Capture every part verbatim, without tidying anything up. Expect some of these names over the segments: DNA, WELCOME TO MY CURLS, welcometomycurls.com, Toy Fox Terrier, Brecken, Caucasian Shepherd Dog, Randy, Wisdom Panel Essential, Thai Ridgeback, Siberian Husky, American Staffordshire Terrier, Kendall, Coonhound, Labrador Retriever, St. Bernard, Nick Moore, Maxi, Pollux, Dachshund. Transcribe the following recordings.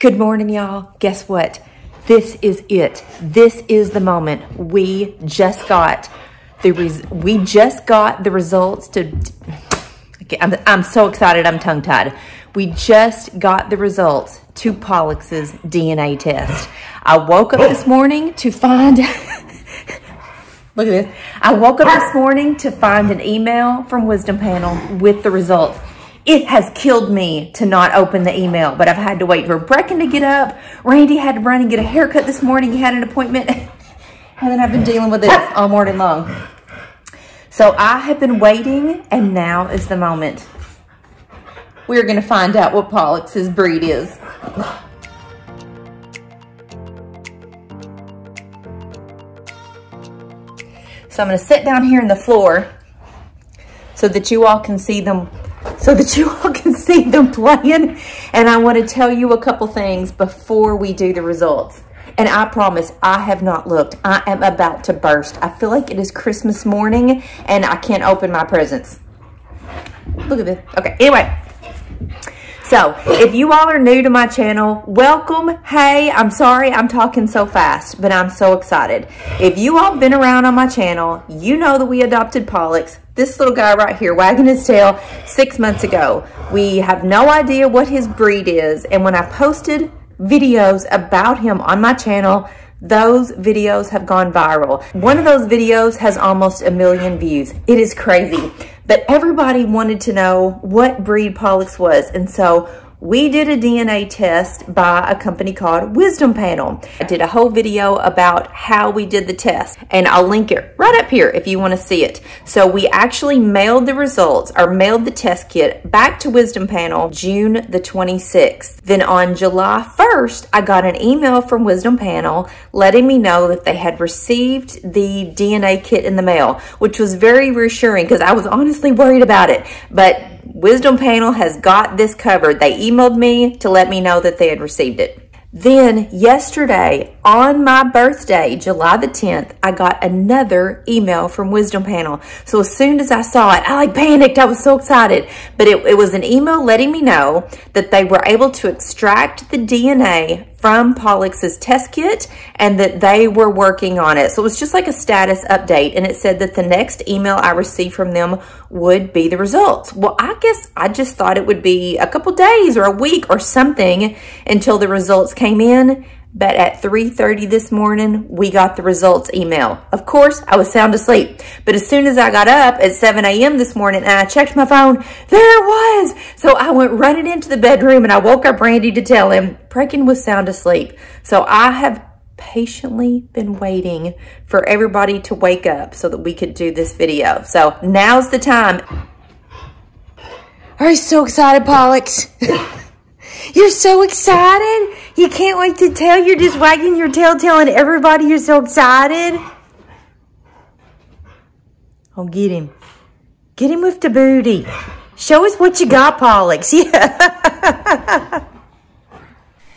Good morning, y'all. Guess what? This is it. This is the moment. We just got the res we just got the results to okay, I'm, I'm so excited. I'm tongue-tied. We just got the results to Pollux's D N A test. I woke up this morning to find Look at this. I woke up this morning to find an email from Wisdom Panel with the results. It has killed me to not open the email, but I've had to wait for Brecken to get up. Randy had to run and get a haircut this morning. He had an appointment. And then I've been dealing with this all morning long. So I have been waiting, and now is the moment. We're going to find out what Pollux's breed is. So I'm going to sit down here on the floor so that you all can see them. So that you all can see them playing. And I want to tell you a couple things before we do the results. And I promise I have not looked. I am about to burst. I feel like it is Christmas morning and I can't open my presents. Look at this. Okay, anyway. So, if you all are new to my channel, welcome. Hey, I'm sorry I'm talking so fast, but I'm so excited. If you all have been around on my channel, you know that we adopted Pollux. This little guy right here, wagging his tail, six months ago. We have no idea what his breed is, and when I posted videos about him on my channel, those videos have gone viral. One of those videos has almost a million views. It is crazy. But everybody wanted to know what breed Pollux was. And so we did a D N A test by a company called Wisdom Panel. I did a whole video about how we did the test. And I'll link it right up here if you want to see it. So we actually mailed the results or mailed the test kit back to Wisdom Panel June the twenty-sixth. Then on July first, I got an email from Wisdom Panel letting me know that they had received the D N A kit in the mail, which was very reassuring because I was honestly worried about it. But Wisdom Panel has got this covered. They emailed me to let me know that they had received it. Then yesterday, on my birthday, July the tenth, I got another email from Wisdom Panel. So as soon as I saw it, I like panicked. I was so excited. But it, it was an email letting me know that they were able to extract the D N A from Pollux's test kit and that they were working on it. So it was just like a status update. And it said that the next email I received from them would be the results. Well, I guess I just thought it would be a couple days or a week or something until the results came in, but at three thirty this morning, we got the results email. Of course, I was sound asleep, but as soon as I got up at seven A M this morning and I checked my phone, there it was. So I went running into the bedroom and I woke up Randy to tell him Brecken was sound asleep. So I have patiently been waiting for everybody to wake up so that we could do this video. So now's the time. Are you so excited, Pollux? You're so excited. You can't wait to tell. You're just wagging your tail, telling everybody you're so excited. Oh, get him. Get him with the booty. Show us what you got, Pollux. Yeah.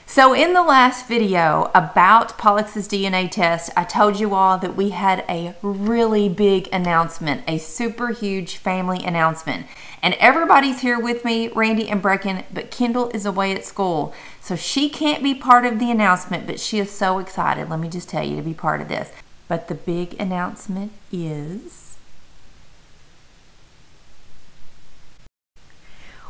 So in the last video about Pollux's D N A test, I told you all that we had a really big announcement, a super huge family announcement. And everybody's here with me, Randy and Brecken, but Kendall is away at school. So she can't be part of the announcement, but she is so excited, let me just tell you, to be part of this. But the big announcement is,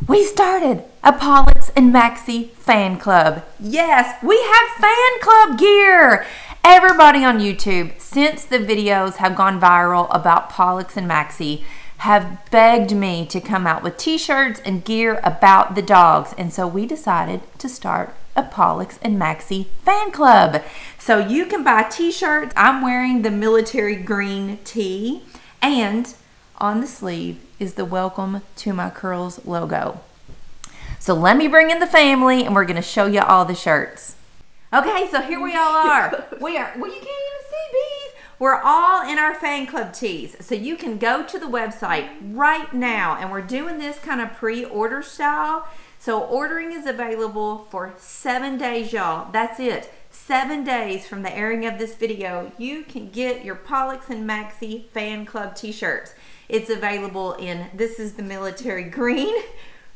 we started a Pollux and Maxi fan club. Yes, we have fan club gear. Everybody on YouTube, since the videos have gone viral about Pollux and Maxi, have begged me to come out with t-shirts and gear about the dogs. And so we decided to start a Pollux and Maxi fan club. So you can buy t-shirts. I'm wearing the military green tee, and on the sleeve is the Welcome to My Curls logo. So let me bring in the family and we're gonna show you all the shirts. Okay, so here we all are. We are, well, you can't even see bees. We're all in our fan club tees. So you can go to the website right now, and we're doing this kind of pre-order style. So ordering is available for seven days, y'all. That's it. Seven days from the airing of this video, you can get your Pollux and Maxi fan club t-shirts. It's available in, this is the military green,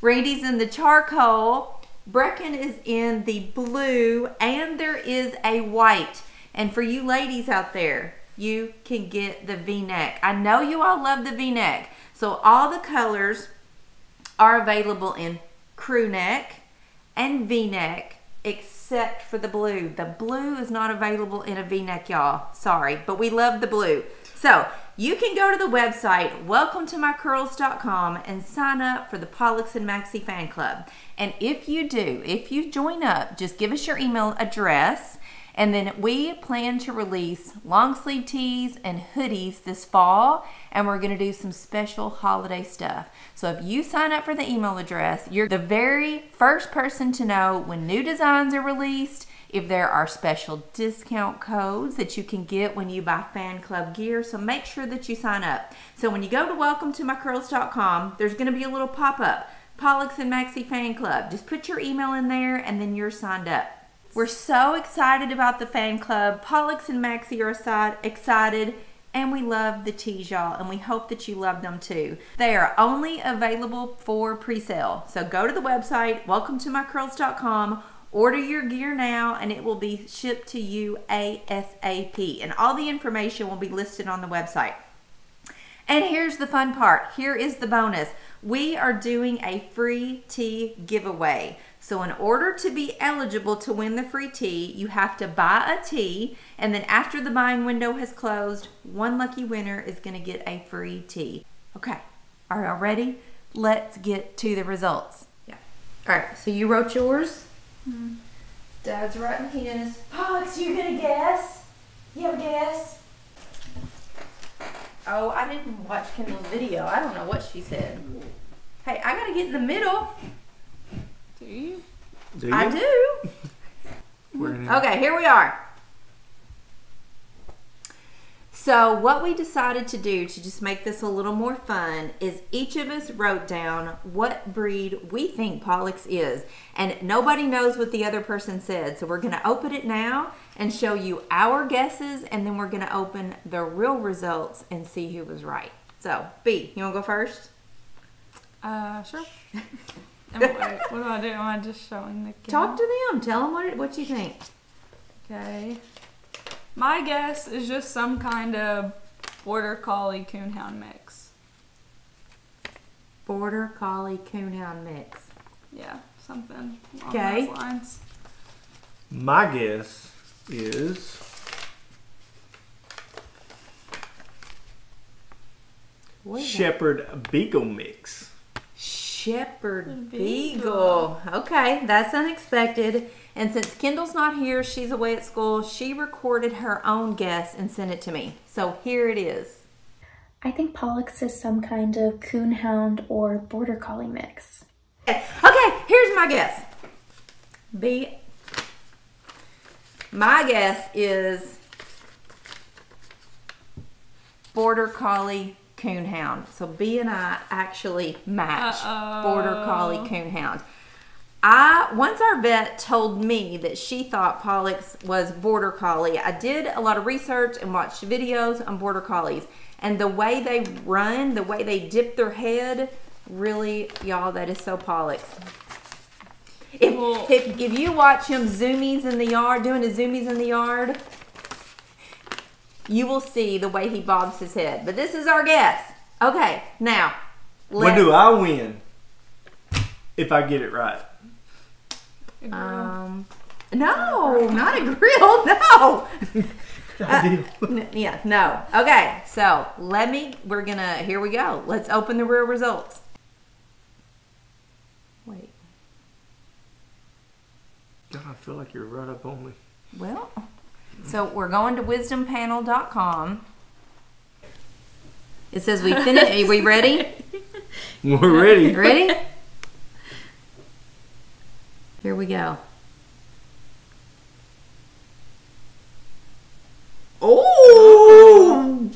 Randy's in the charcoal, Brecken is in the blue and there is a white. And for you ladies out there, you can get the V-neck. I know you all love the V-neck. So all the colors are available in crew neck and V-neck, except for the blue. The blue is not available in a V-neck, y'all. Sorry, but we love the blue. So you can go to the website, welcome to my curls dot com, and sign up for the Pollux and Maxi fan club. And if you do, if you join up, just give us your email address. And then we plan to release long sleeve tees and hoodies this fall, and we're gonna do some special holiday stuff. So if you sign up for the email address, you're the very first person to know when new designs are released, if there are special discount codes that you can get when you buy fan club gear. So make sure that you sign up. So when you go to welcome to my curls dot com, there's gonna be a little pop-up, Pollux and Maxi fan club. Just put your email in there and then you're signed up. We're so excited about the fan club. Pollux and Maxi are excited, and we love the tees, y'all, and we hope that you love them too. They are only available for pre-sale. So go to the website, welcome to my curls dot com, order your gear now, and it will be shipped to you ASAP. And all the information will be listed on the website. And here's the fun part. Here is the bonus. We are doing a free tee giveaway. So in order to be eligible to win the free tee, you have to buy a tee, and then after the buying window has closed, one lucky winner is gonna get a free tee. Okay, are y'all ready? Let's get to the results. Yeah. All right, so you wrote yours? Mm-hmm. Dad's writing his. Pollux, you gonna guess? You have a guess? Oh, I didn't watch Kendall's video. I don't know what she said. Hey, I gotta get in the middle. Do you? Do you? I do. Okay, here we are. So what we decided to do to just make this a little more fun is each of us wrote down what breed we think Pollux is. And nobody knows what the other person said. So we're going to open it now and show you our guesses. And then we're going to open the real results and see who was right. So, B, you want to go first? Uh, sure. Wait, what do I do? Am I just showing the camera? Talk to them. Tell them what, it, what you think. Okay. My guess is just some kind of Border Collie Coonhound mix. Border Collie Coonhound mix. Yeah, something along okay. those lines. My guess is Shepherd that? Beagle mix. Shepherd Beagle. Okay, that's unexpected. And since Kendall's not here, she's away at school, she recorded her own guess and sent it to me. So here it is. I think Pollux is some kind of coonhound or border collie mix. Okay, okay, here's my guess. B. My guess is border collie coonhound. So B and I actually match. Uh-oh. Border collie coonhound. I once our vet told me that she thought Pollux was border collie. I did a lot of research and watched videos on border collies, and the way they run, the way they dip their head, really, y'all, that is so Pollux. If, well, if, if you watch him zoomies in the yard, doing his zoomies in the yard, you will see the way he bobs his head. But this is our guess. Okay, now. What do I win if I get it right? Um, no, not a grill, no. uh, yeah, no. Okay, so let me, we're going to, here we go. Let's open the real results. Wait. God, I feel like you're right up on me. Well. So we're going to wisdom panel dot com. It says we finished. Are we ready? We're ready. Ready? Here we go. Oh!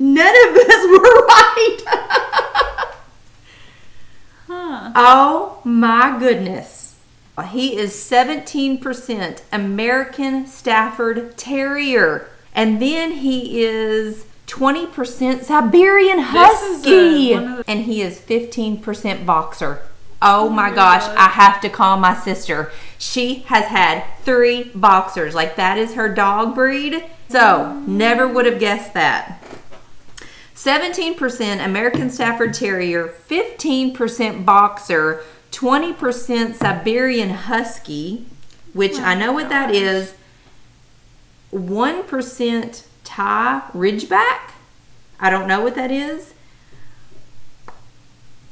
None of us were right. Huh. Oh my goodness. He is seventeen percent American Stafford Terrier. And then he is twenty percent Siberian Husky. A, and he is fifteen percent Boxer. Oh my gosh, I have to call my sister. She has had three boxers. Like, that is her dog breed. So, never would have guessed that. seventeen percent American Staffordshire Terrier, fifteen percent Boxer, twenty percent Siberian Husky, which oh I know what gosh. that is, one percent Thai Ridgeback. I don't know what that is.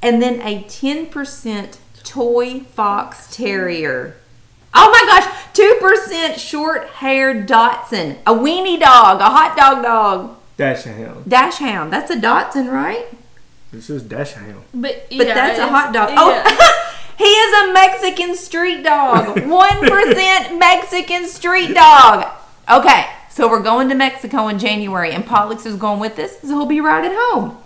And then a ten percent Toy Fox Terrier. Oh my gosh, two percent short-haired Dachshund, a weenie dog, a hot dog dog. Dachshund. Dachshund. That's a Dachshund, right? This is Dachshund. But, yeah, but that's a hot dog. Yeah. Oh, he is a Mexican street dog. one percent Mexican street dog. Okay, so we're going to Mexico in January, and Pollux is going with us, so he'll be right at home.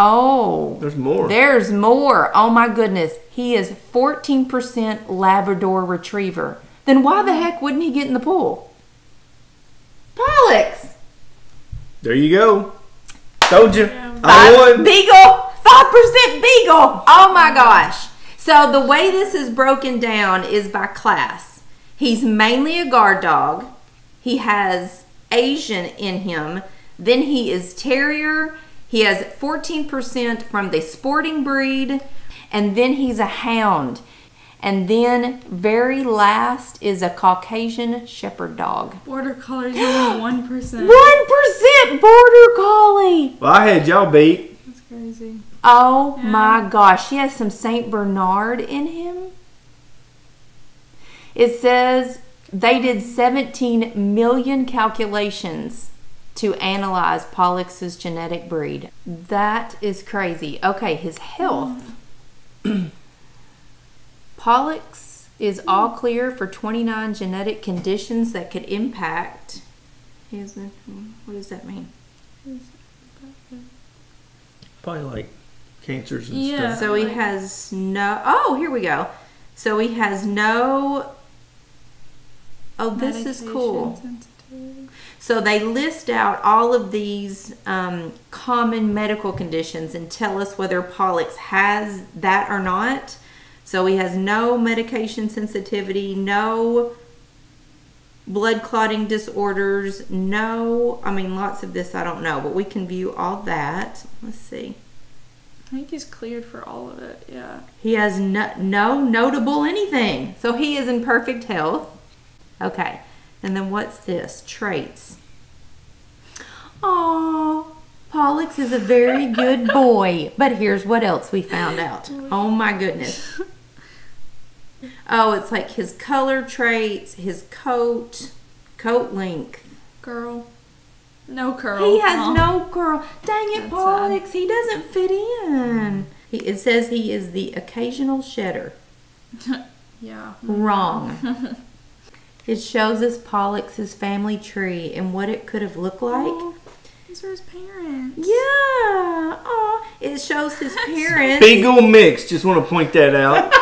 Oh, there's more. There's more. Oh my goodness. He is fourteen percent Labrador Retriever. Then why the heck wouldn't he get in the pool? Pollux. There you go. Told you. Yeah. I won. Beagle. five percent Beagle. Oh my gosh. So the way this is broken down is by class. He's mainly a guard dog. He has Asian in him. Then he is terrier. He has fourteen percent from the sporting breed, and then he's a hound. And then very last is a Caucasian Shepherd Dog. Border Collie's only one percent. one percent Border Collie! Well, I had y'all beat. That's crazy. Oh yeah. My gosh, he has some Saint Bernard in him. It says they did seventeen million calculations to analyze Pollux's genetic breed. That is crazy. Okay, his health. Mm. Pollux is all clear for twenty-nine genetic conditions that could impact. His, what does that mean? Probably like cancers and yeah, stuff. So he has no, oh, here we go. So he has no, oh, this is cool. So they list out all of these um, common medical conditions and tell us whether Pollux has that or not. So he has no medication sensitivity, no blood clotting disorders, no, I mean, lots of this I don't know, but we can view all that. Let's see. I think he's cleared for all of it, yeah. He has no, no notable anything. So he is in perfect health. Okay. And then what's this? Traits. Oh, Pollux is a very good boy. But here's what else we found out. Oh my goodness. Oh, it's like his color traits, his coat, coat length. Curl. No curl. He has huh? no curl. Dang it, That's Pollux. Sad. He doesn't fit in. He, it says he is the occasional shedder. Yeah. Wrong. It shows us Pollux's family tree and what it could have looked like. Oh, these are his parents. Yeah. Oh, it shows his parents. Big ol' mix. Just want to point that out.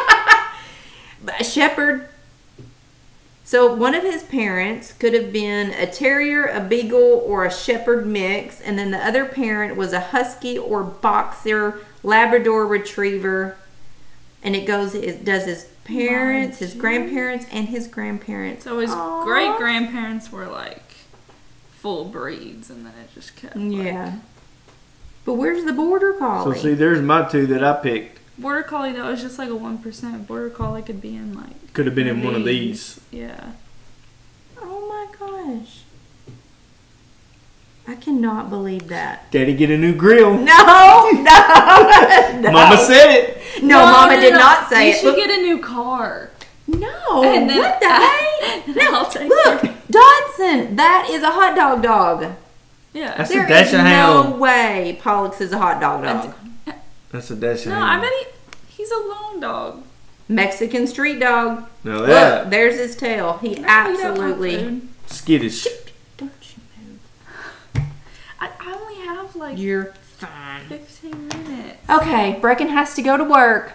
Shepherd. So one of his parents could have been a terrier, a beagle, or a shepherd mix. And then the other parent was a husky or boxer, Labrador retriever. And it goes, it does his parents, his grandparents, and his grandparents. So his Aww. great grandparents were like full breeds, and then it just kept. Yeah. Like, but where's the border collie? So see, there's my two that I picked. Border collie though is just like a one percent. Border collie could be in like. Could have been in these. one of these. Yeah. Oh my gosh. I cannot believe that. Daddy, get a new grill. No, no, no. Mama said it. No, no Mama no, did no. not say you it. You should look. Get a new car. No. And then, what the I, heck? No, I'll take look, it. Dodson, that is a hot dog dog. Yeah. That's there a Dachshund hound. No way Pollux is a hot dog dog. That's, that's a Dachshund hound. No, I bet he, he's a long dog. Mexican street dog. No, that. Look, there's his tail. He no, absolutely. Skittish. Like You're fine. fifteen minutes. Okay, Brecken has to go to work.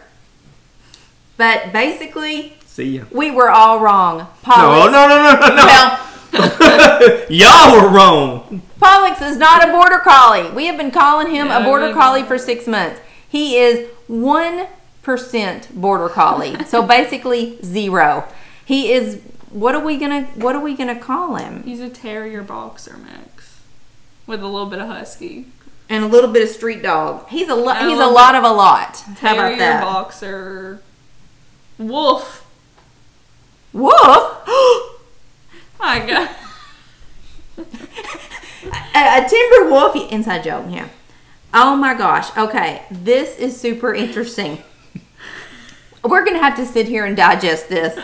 But basically, see ya. We were all wrong. Pollux. No, no, no, no, no. Well, y'all were wrong. Pollux is not a border collie. We have been calling him no, a border no, no. collie for six months. He is one percent border collie. So basically zero. He is, what are we gonna what are we gonna call him? He's a terrier boxer mix with a little bit of husky and a little bit of street dog. He's a lot. He's a lot of a lot. How about that? Terrier boxer wolf. Wolf. My God. a, a timber wolf. Inside joke. Yeah. Oh my gosh. Okay, this is super interesting. We're going to have to sit here and digest this.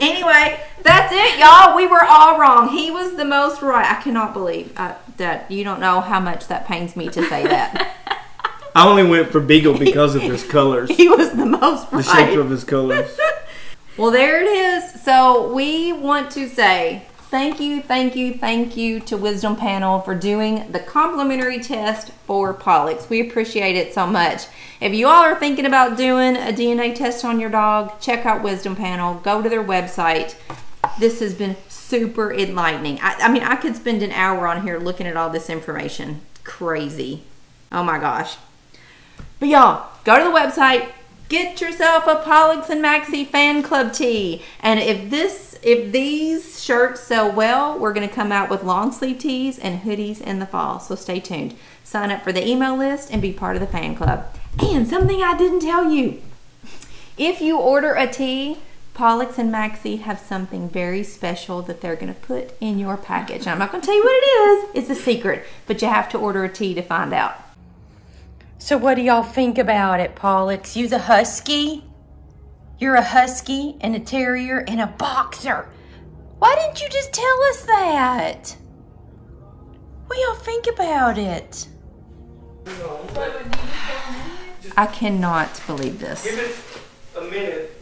Anyway, that's it, y'all. We were all wrong. He was the most right. I cannot believe I, that. You don't know how much that pains me to say that. I only went for Beagle because of his colors. He was the most right. The shape of his colors. Well, there it is. So we want to say thank you, thank you, thank you to Wisdom Panel for doing the complimentary test for Pollux. We appreciate it so much. If you all are thinking about doing a D N A test on your dog, check out Wisdom Panel. Go to their website. This has been super enlightening. I, I mean, I could spend an hour on here looking at all this information. Crazy. Oh my gosh. But y'all, go to the website. Get yourself a Pollux and Maxi fan club tee. And if this, if these shirts sell well, we're gonna come out with long sleeve tees and hoodies in the fall, so stay tuned. Sign up for the email list and be part of the fan club. And something I didn't tell you. If you order a tee, Pollux and Maxi have something very special that they're gonna put in your package. And I'm not gonna tell you what it is, it's a secret, but you have to order a tee to find out. So what do y'all think about it, Pollux? You're a husky. You're a husky and a terrier and a boxer. Why didn't you just tell us that? What do y'all think about it? I cannot believe this. Give it a minute.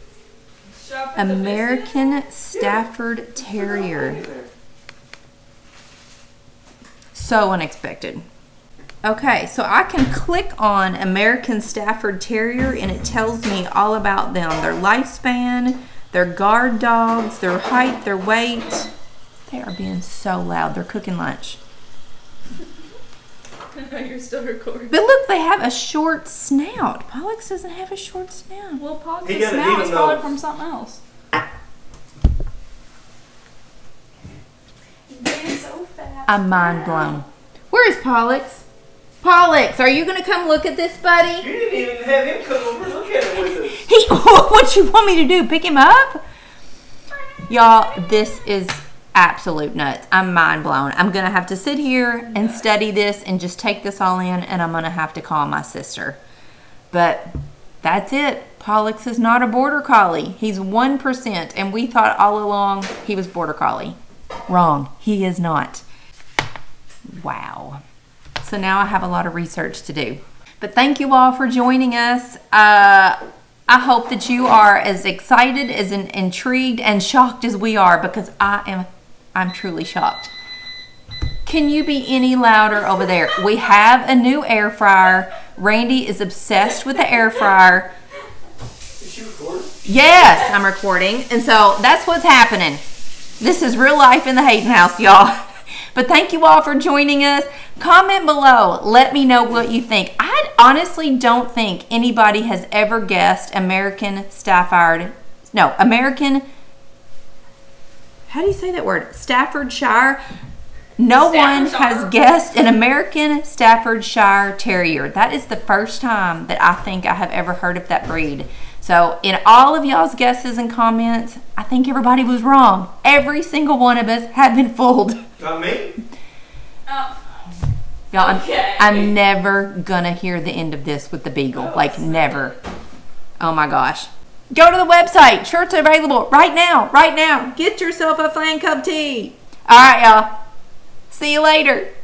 American Staffordshire Terrier. So unexpected. Okay, so I can click on American Staffordshire Terrier and it tells me all about them. Their lifespan, their guard dogs, their height, their weight. They are being so loud. They're cooking lunch. You're still recording. But look, they have a short snout. Pollux doesn't have a short snout. Well, Pollux's snout is probably from something else. He's being so fat. I'm mind blown. Where is Pollux? Pollux, are you going to come look at this, buddy? You didn't even have him come over. Look at him with us. He, what you want me to do? Pick him up? Y'all, this is absolute nuts. I'm mind blown. I'm going to have to sit here and study this and just take this all in, and I'm going to have to call my sister. But that's it. Pollux is not a border collie. He's one percent, and we thought all along he was border collie. Wrong. He is not. Wow. So now I have a lot of research to do. But thank you all for joining us. Uh, I hope that you are as excited, as in, intrigued, and shocked as we are, because I am, I'm truly shocked. Can you be any louder over there? We have a new air fryer. Randy is obsessed with the air fryer. Is she recording? Yes, I'm recording. And so that's what's happening. This is real life in the Hayden house, y'all. But thank you all for joining us. Comment below. Let me know what you think. I honestly don't think anybody has ever guessed American Stafford. No, American. How do you say that word? Staffordshire. No one has guessed an American Staffordshire Terrier. That is the first time that I think I have ever heard of that breed. So in all of y'all's guesses and comments, I think everybody was wrong. Every single one of us had been fooled. Not me. Oh. Y'all, okay. I'm, I'm never gonna hear the end of this with the Beagle. Oh, like, never. Oh my gosh. Go to the website. Shirts available right now. Right now. Get yourself a fan club tee. All right, y'all. See you later.